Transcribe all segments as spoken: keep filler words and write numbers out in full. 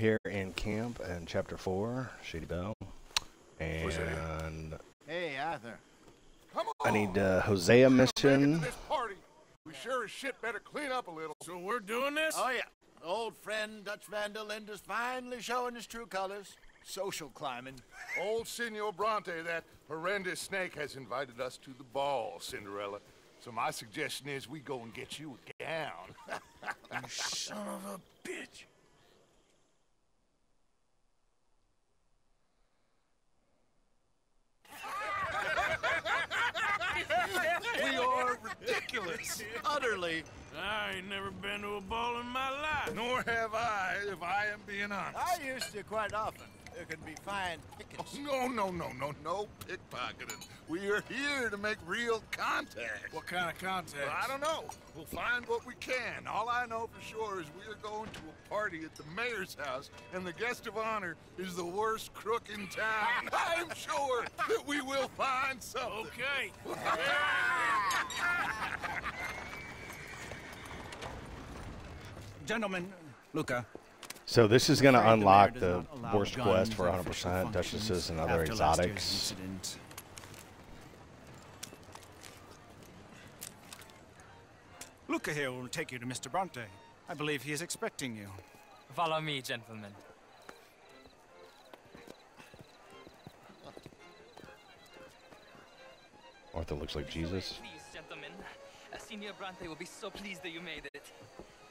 here in camp in chapter four, Shady Bell. And hey, Arthur. Come on. I need uh, Hosea mission. We sure as shit better clean up a little. So we're doing this? Oh yeah. Old friend Dutch Vanderlinda's finally showing his true colors. Social climbing. Old Senor Bronte, that horrendous snake, has invited us to the ball, Cinderella. So my suggestion is we go and get you a gown. You son of a bitch. We are ridiculous. Utterly. I ain't never been to a ball in my life. Nor have I, if I am being honest. I used to quite often. There can be fine pickets. Oh, no, no, no, no, no pickpocketing. We are here to make real contact. What kind of contact? Well, I don't know. We'll find what we can. All I know for sure is we are going to a party at the mayor's house, and the guest of honor is the worst crook in town. I am sure that we will find something. Okay. Gentlemen, Luca. So this is going to unlock the worst quest for one hundred percent duchesses and other exotics. Luca here will take you to Mister Bronte. I believe he is expecting you. Follow me, gentlemen. Arthur looks like Jesus. Please, gentlemen. Senor Bronte will be so pleased that you made it.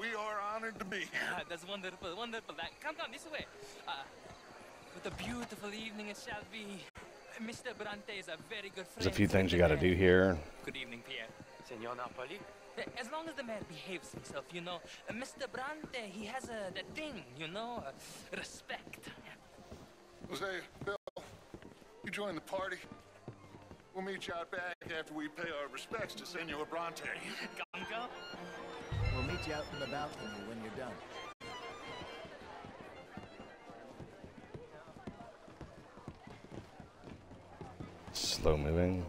We are honored to be here. Ah, that's wonderful, wonderful. Come down this way. Uh, what a beautiful evening it shall be. Mister Bronte is a very good friend. There's a few things you got to do here. Good evening, Pierre. Senor Napoli. As long as the man behaves himself, you know. Mister Bronte, he has a that thing, you know, uh, respect. Jose, Bill, you join the party. We'll meet you out back after we pay our respects to Senor Bronte. Gongo. We'll meet you out in the balcony when you're done. Slow moving.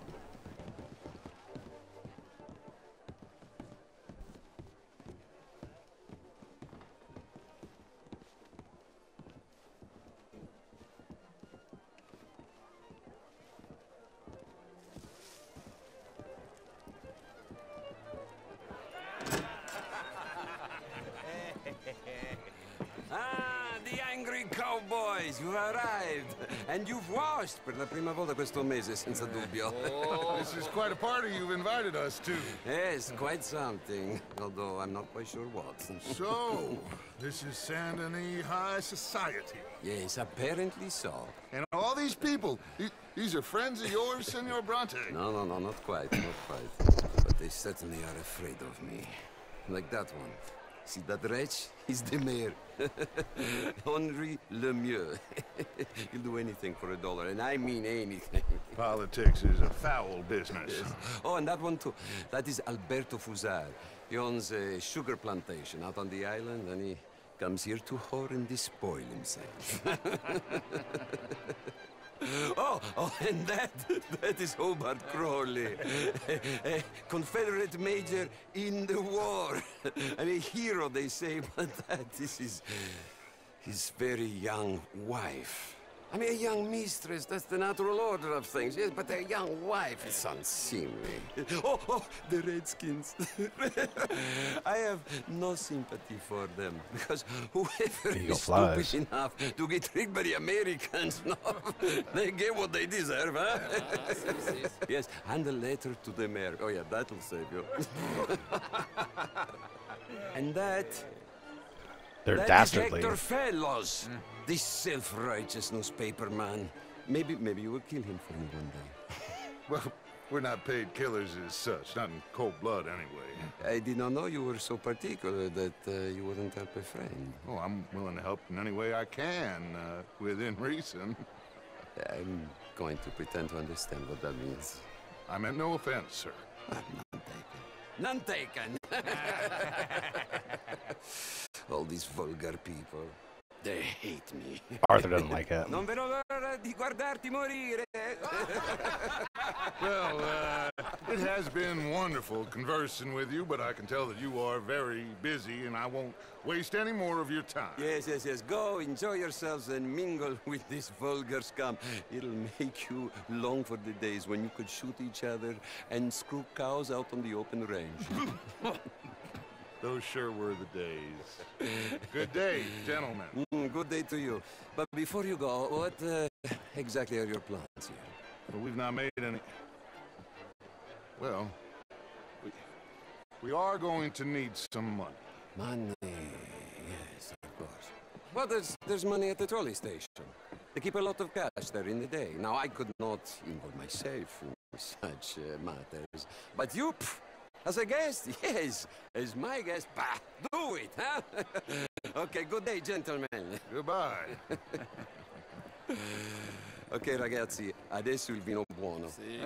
And you've washed per la prima volta questo mese, senza dubbio. Oh, this is quite a party you've invited us to. Yes, quite something. Although I'm not quite sure what. So, this is Saint-Denis High Society. Yes, apparently so. And all these people, th these are friends of yours, Senor Bronte? No, no, no, not quite, not quite. But they certainly are afraid of me. Like that one. See that wretch? He's the mayor. Henri Lemieux. He'll do anything for a dollar, and I mean anything. Politics is a foul business. Yes. Oh, and that one too. That is Alberto Fusar. He owns a sugar plantation out on the island, and he comes here to whore and despoil himself. Oh, oh, and that, that is Hobart Crowley, a, a Confederate major in the war, and a hero, they say, but that is his, his very young wife. I mean, a young mistress, that's the natural order of things, yes, but a young wife is unseemly. Oh, oh, the Redskins. I have no sympathy for them, because whoever Eagle is flies. stupid enough to get tricked by the Americans, no, they get what they deserve, huh? Yes, and a letter to the mayor. Oh, yeah, that'll save you. And that... They're that dastardly. Hector Fellows, mm. This self-righteous newspaper man. Maybe, maybe you will kill him for me one day. Well, we're not paid killers as such, not in cold blood anyway. I did not know you were so particular that uh, you wouldn't help a friend. Oh, I'm willing to help in any way I can, uh, within reason. I'm going to pretend to understand what that means. I meant no offense, sir. I'm not taken. None taken. All these vulgar people. They hate me. Arthur doesn't like it. Non vedo l'ora di guardarti morire. Well, uh, it has been wonderful conversing with you, but I can tell that you are very busy, and I won't waste any more of your time. Yes, yes, yes. Go, enjoy yourselves, and mingle with this vulgar scum. It'll make you long for the days when you could shoot each other and screw cows out on the open range. Those sure were the days. Good day, gentlemen. Mm, good day to you. But before you go, what uh, exactly are your plans here? Well, we've not made any... Well, we, we are going to need some money. Money, yes, of course. Well, there's, there's money at the trolley station. They keep a lot of cash there in the day. Now, I could not involve myself in such uh, matters. But you... Pff, as a guest? Yes. As my guest? Bah, do it, huh? Okay, good day, gentlemen. Goodbye. Ok, ragazzi, adesso il vino buono. Sì.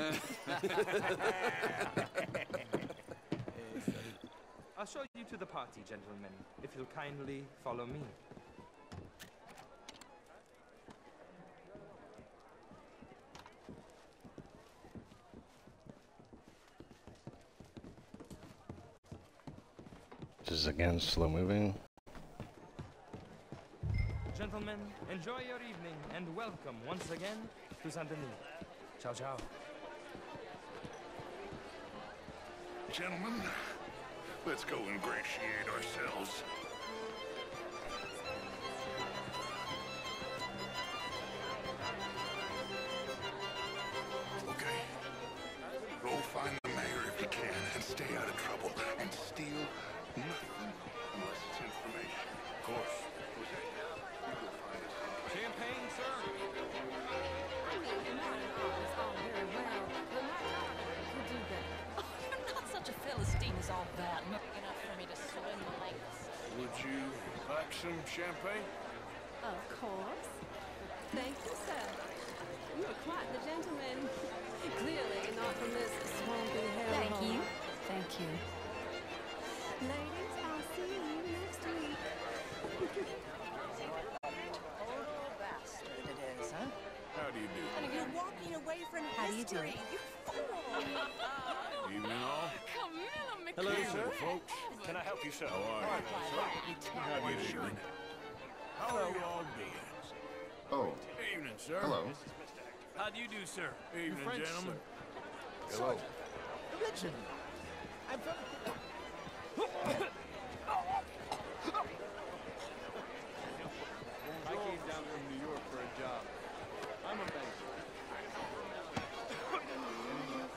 I'll show you to the party, gentlemen, if you'll kindly follow me. This is again slow moving. Gentlemen, enjoy your evening and welcome once again to Saint-Denis. Ciao, ciao. Gentlemen, let's go ingratiate ourselves. Okay. Go find the mayor if you can and stay out of trouble and steal. Nothing unless it's information. Of course. Jose, you go find us. Champagne, sir? I mean, you're not involved at all very well, but my God, you do that. Oh, you're not such a Philistine as all that. Not enough for me to swim like this. Would you like some champagne? Of course. Thank you, sir. You are quite the gentleman. Clearly not from this swampy hell. Thank you. Thank you. Ladies, I'll see you next week. Total bastard it is, huh? How do you do? And you're walking away from How history. You, you fool! Evening all. Camilla McClure. Hello, sir, folks. Can I help you, sir? How are you? How are you doing? How are you all doing? Oh. Evening, sir. Hello. How do you do, sir? Evening, French, gentlemen. Sir. Hello. Richard. I'm from... I came down from New York for a job. I'm a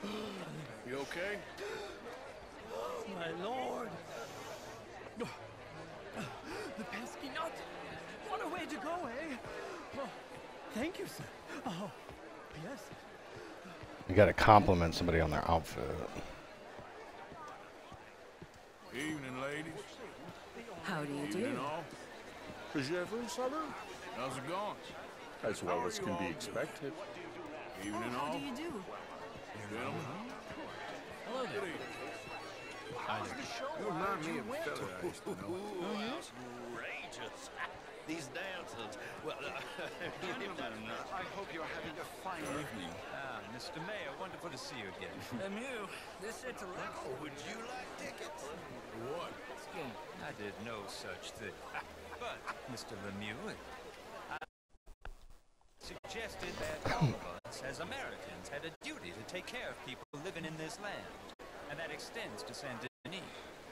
banker. You okay? Oh, my lord. The pesky nut. What a way to go, eh? Oh, thank you, sir. Oh, yes. You gotta compliment somebody on their outfit. Evening, ladies. How do you Evening do? All. How's it going? As well as can be expected. Do do Evening, oh, all. How do you do? Gentlemen. Hello there. How's the show? You remind me of a fellow I used to know. Oh, yes? Outrageous. These dancers. Well, I hope you're having a fine evening. Ah, Mister Mayor, wonderful to see you again. Lemieux, this is Toronto. Would you like tickets? What? I did no such thing. But, Mister Lemieux, I suggested that all of us, as Americans, had a duty to take care of people living in this land. And that extends to Saint-Denis.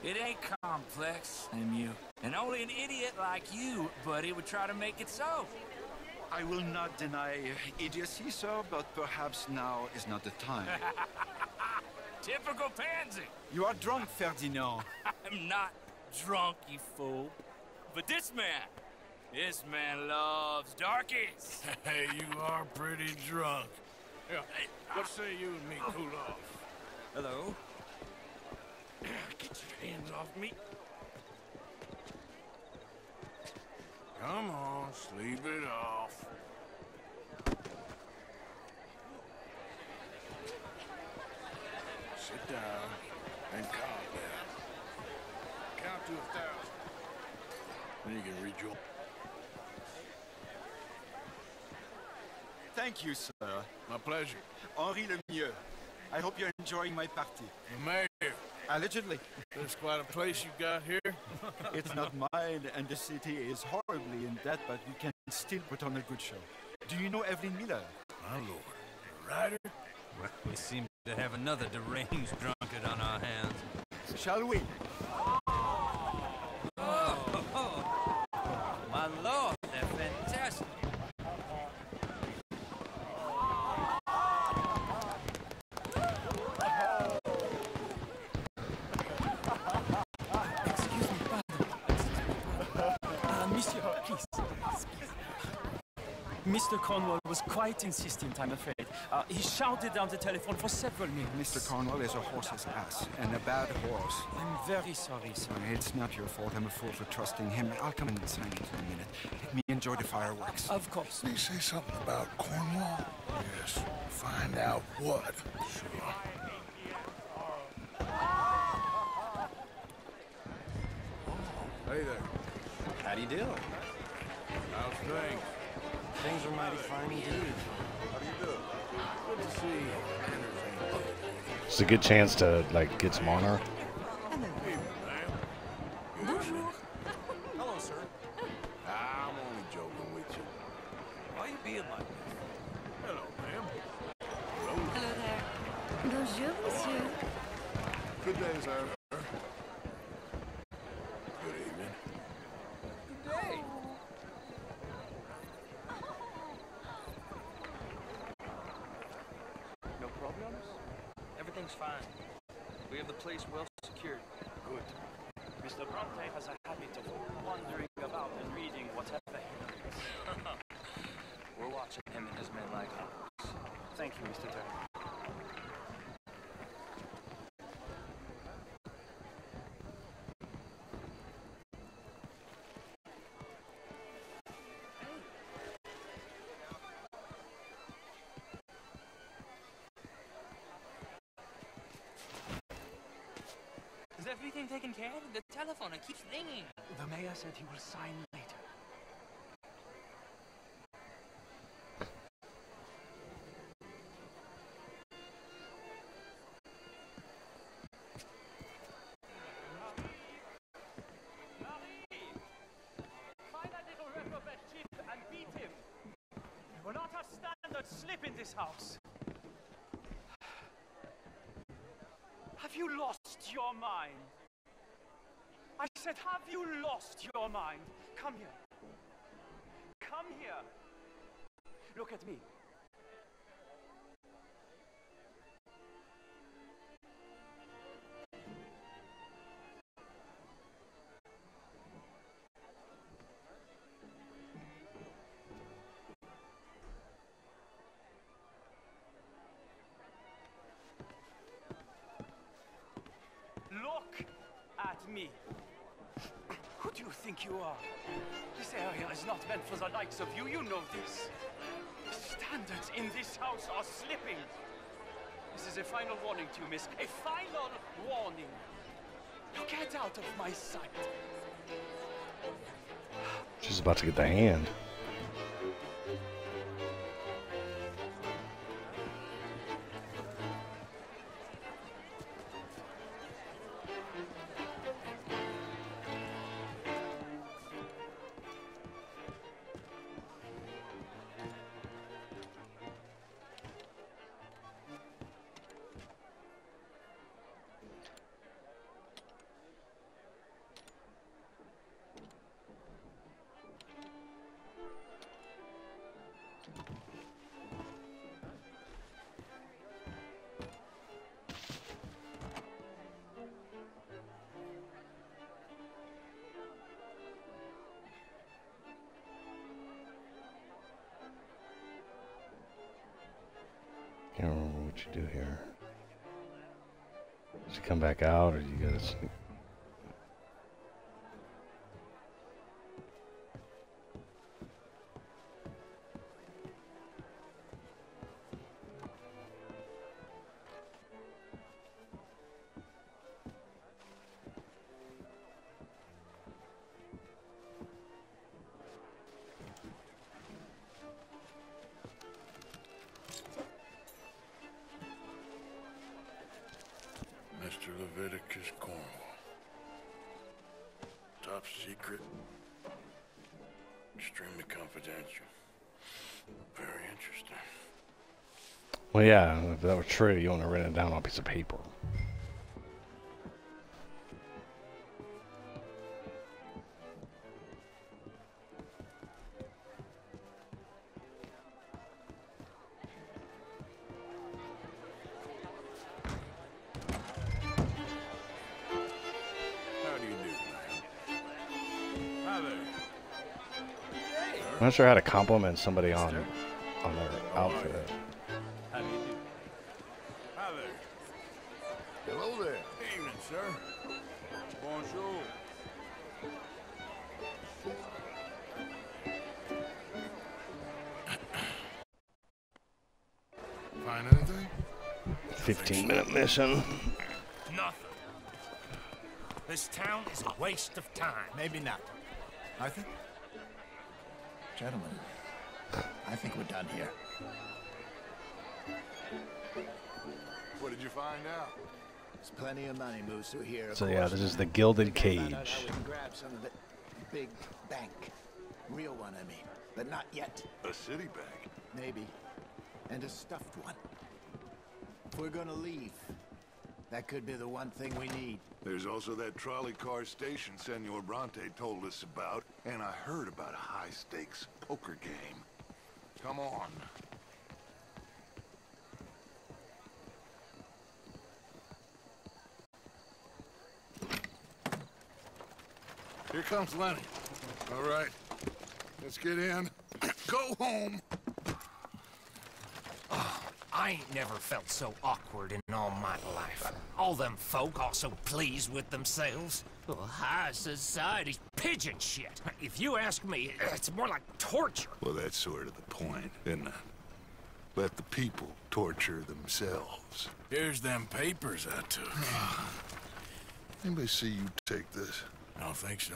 It ain't complex, Lemieux. And only an idiot like you, buddy, would try to make it so. I will not deny idiocy, sir, but perhaps now is not the time. Typical pansy! You are drunk, Ferdinand. I'm not drunk, you fool. But this man, this man loves darkies. Hey, you are pretty drunk. Yeah, hey, what say you and me cool off? Hello? Get your hands off me. Come on, sleep it off. Sit down and calm down. Count to a thousand. Then you can rejoin. Thank you, sir. My pleasure. Henri Lemieux. I hope you're enjoying my party. Mayor. Allegedly. There's quite a place you've got here. It's not mine, and the city is horribly in debt, but we can still put on a good show. Do you know Evelyn Miller? My lord. A writer? Well, we seem to have another deranged drunkard on our hands. Shall we? Oh, oh, oh. My lord, they're fantastic. Excuse me, father. Uh, monsieur, please. Mister Cornwall was quite insistent, I'm afraid. Uh, he shouted down the telephone for several minutes. Mister Cornwall is a horse's ass, and a bad horse. I'm very sorry, sir. It's not your fault. I'm a fool for trusting him. I'll come and sign it in a minute. Let me enjoy the fireworks. Of course. Did he say something about Cornwall? Yes. Find out what. Sure. Hey there. How do you do? How's things? Things are mighty fine indeed. How do you do? It's a good chance to like get some honor. Hello, sir. I'm only joking with you. Why you being like this? Hello, ma'am. Hello. Hello there. Bonjour, monsieur. Good day, sir. Good evening. Good day. Everything's fine. We have the place well secured. Good. Mister Bronte has a habit of wandering about and reading whatever he likes. We're watching him and his men like us. Thank you, Mister Turner. Everything taken care of? The telephone, it keeps ringing. The mayor said he will sign later. Find that little reprobate chief and beat him. We will not have standards slip in this house. Have you lost your mind? I said, have you lost your mind? Come here. Come here. Look at me. Me. Who do you think you are? This area is not meant for the likes of you, you know this. The standards in this house are slipping. This is a final warning to you, miss. A final warning. Now get out of my sight. She's about to get the hand. Can't remember what you do here. Does it come back out, or do you gotta sneak? Leviticus Cornwall. Top secret. Extremely confidential. Very interesting. Well, yeah, if that were true, you want to write it down on a piece of paper. I'm not sure how to compliment somebody on on their outfit. How do you do? Hi there. Hello there. Evening, sir. Bonjour. Find anything? Fifteen minute mission. Nothing. This town is a waste of time. Maybe not. I think. Gentlemen, I think we're done here. What did you find out? There's plenty of money moves through here. So yeah, this is the Gilded Cage. Grab some of the big bank, real one, I mean, but not yet. A city bank, maybe, and a stuffed one. If we're gonna leave, that could be the one thing we need. There's also that trolley car station Senor Bronte told us about, and I heard about a high-stakes poker game. Come on. Here comes Lenny. All right, let's get in. Go home. I ain't never felt so awkward in all my life. All them folk are so pleased with themselves. Well, high society's pigeon shit. If you ask me, it's more like torture. Well, that's sort of the point, isn't it? Let the people torture themselves. Here's them papers I took. Anybody see you take this? I don't think so.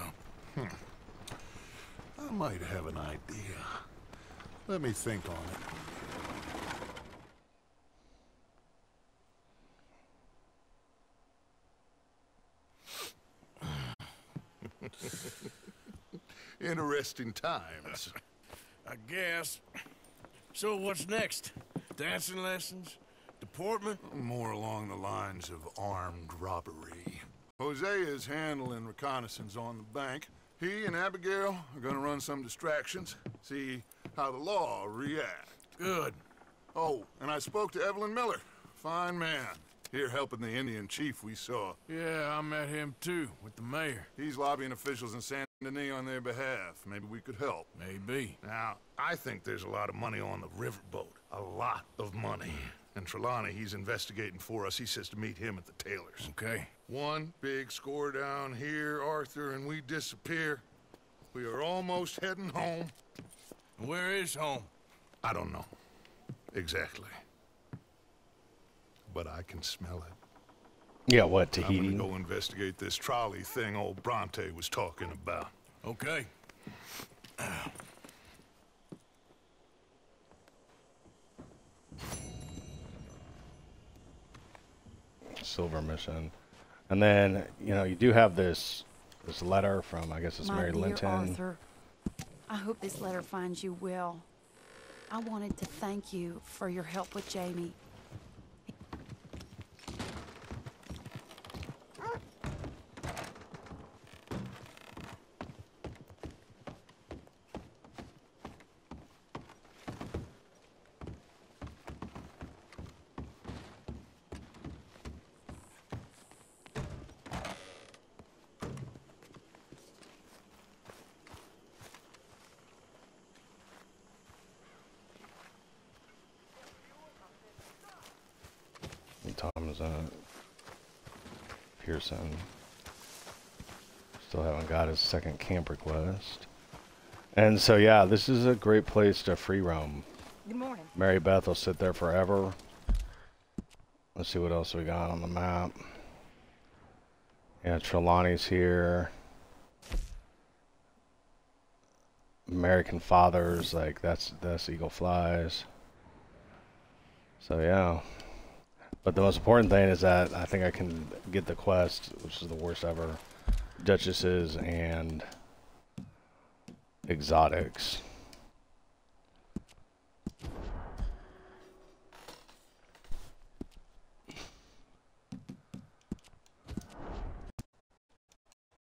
Hmm. I might have an idea. Let me think on it. Interesting times. I guess. So what's next? Dancing lessons? Deportment? More along the lines of armed robbery. Jose is handling reconnaissance on the bank. He and Abigail are gonna run some distractions, see how the law reacts. Good. Oh, and I spoke to Evelyn Miller. Fine man. Here helping the Indian chief we saw. Yeah, I met him too, with the mayor. He's lobbying officials in Saint Denis on their behalf. Maybe we could help. Maybe. Now, I think there's a lot of money on the riverboat. A lot of money. And Trelawney, he's investigating for us. He says to meet him at the Taylor's. Okay. One big score down here, Arthur, and we disappear. We are almost heading home. Where is home? I don't know. Exactly. But I can smell it. Yeah, what, Tahiti? I'm gonna go investigate this trolley thing old Bronte was talking about. Okay. Silver mission. And then, you know, you do have this this letter from, I guess it's My Mary dear Linton. Arthur, I hope this letter finds you well. I wanted to thank you for your help with Jamie. Tom's on it. Pearson. Still haven't got his second camp request. And so, yeah, this is a great place to free roam. Good morning. Mary Beth will sit there forever. Let's see what else we got on the map. Yeah, Trelawney's here. American Fathers, like that's that's Eagle Flies. So, yeah. But the most important thing is that I think I can get the quest, which is the worst ever, Duchesses and Exotics.